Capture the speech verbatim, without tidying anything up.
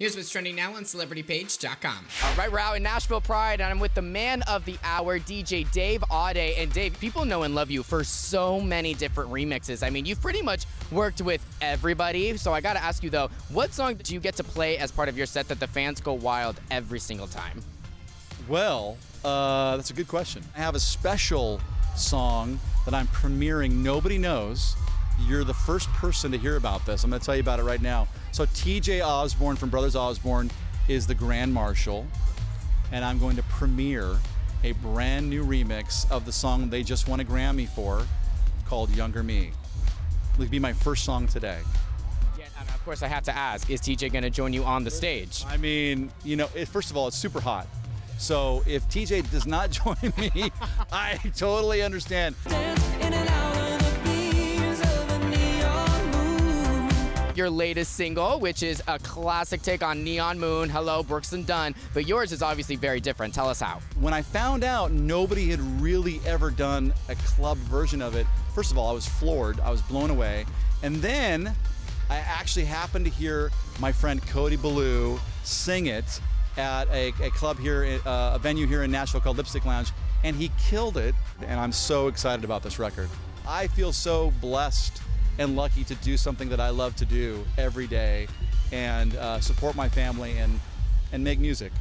Here's what's trending now on celebrity page dot com. All right, we're out in Nashville Pride, and I'm with the man of the hour, D J Dave Audé. And Dave, people know and love you for so many different remixes. I mean, you've pretty much worked with everybody. So I got to ask you, though, what song do you get to play as part of your set that the fans go wild every single time? Well, uh, that's a good question. I have a special song that I'm premiering. Nobody knows. You're the first person to hear about this. I'm going to tell you about it right now. So T J Osborne from Brothers Osborne is the Grand Marshal, and I'm going to premiere a brand new remix of the song they just won a Grammy for, called Younger Me. It'll be my first song today. Yeah, and of course I have to ask, is T J going to join you on the stage? I mean, you know, it, first of all, it's super hot. So if T J does not join me, I totally understand. Your latest single, which is a classic take on Neon Moon, hello, Brooks and Dunn, but yours is obviously very different. Tell us how. When I found out nobody had really ever done a club version of it, first of all, I was floored, I was blown away, and then I actually happened to hear my friend Cody Ballou sing it at a, a club here, uh, a venue here in Nashville called Lipstick Lounge, and he killed it, and I'm so excited about this record. I feel so blessed and lucky to do something that I love to do every day and uh, support my family and, and make music.